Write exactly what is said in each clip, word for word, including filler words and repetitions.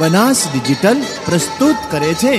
Banas digital प्रस्तुत करे छे।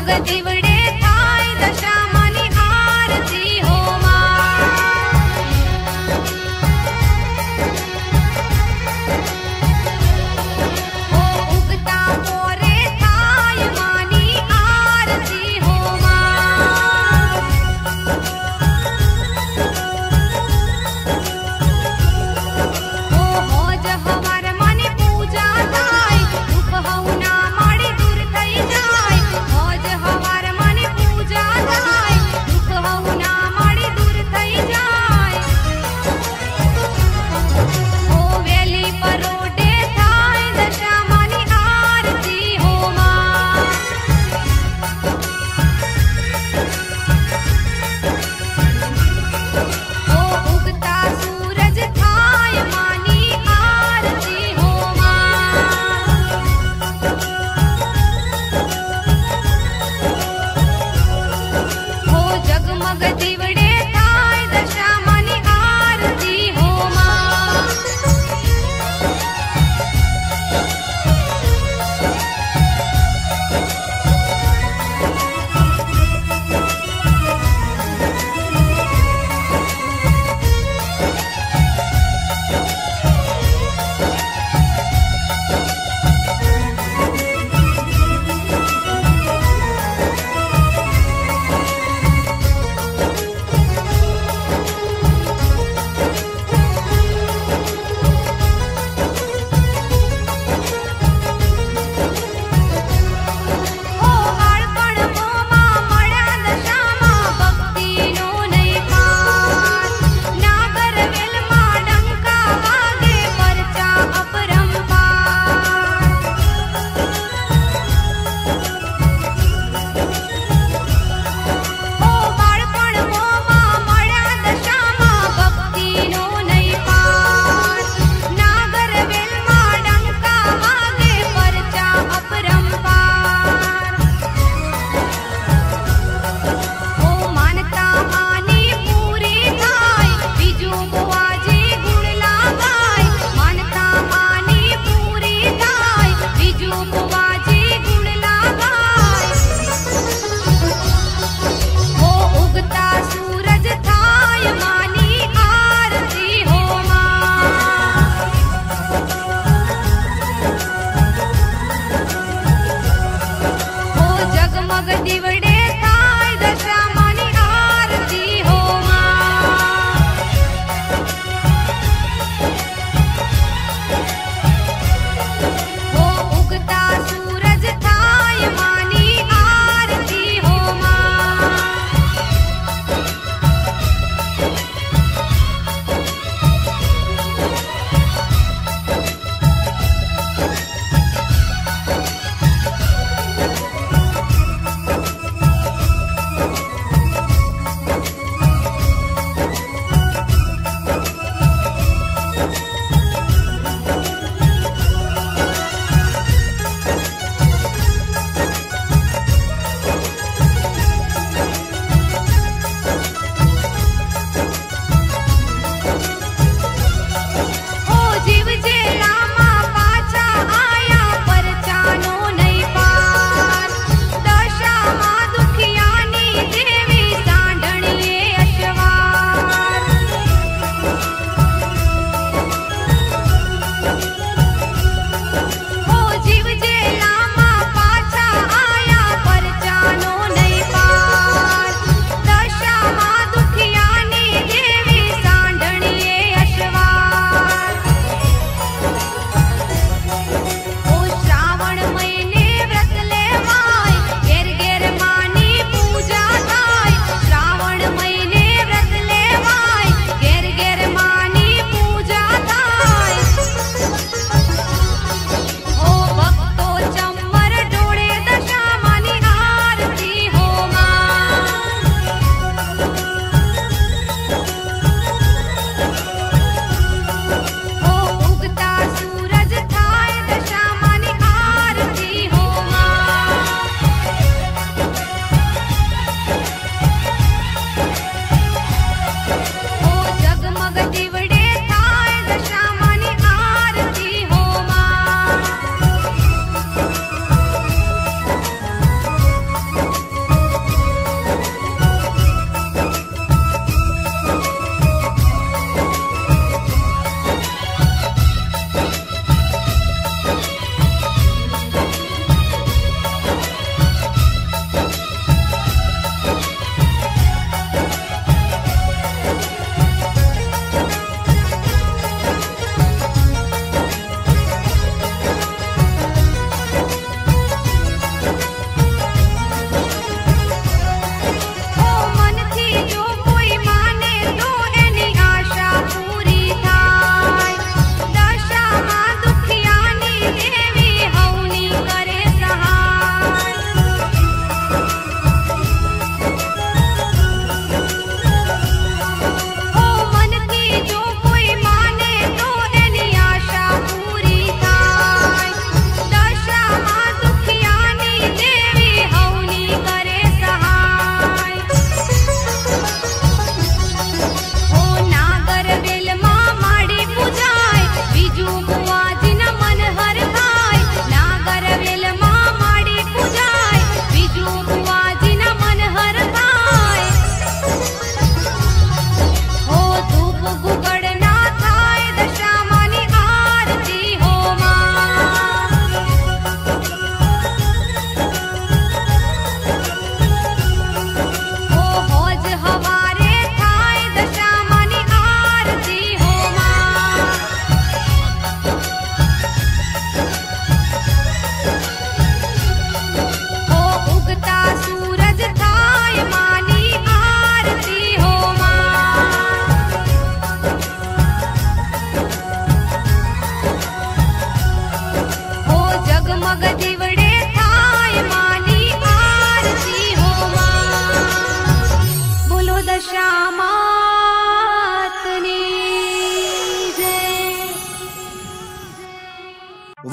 हमारा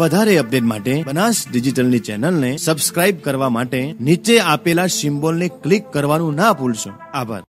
વધારે અપડેટ માટે બનાસ ડિજિટલની ચેનલને સબસ્ક્રાઇબ કરવા માટે નીચે આપેલા સિમ્બોલને ક્લિક કરવાનું ના ભૂલશો. આભાર.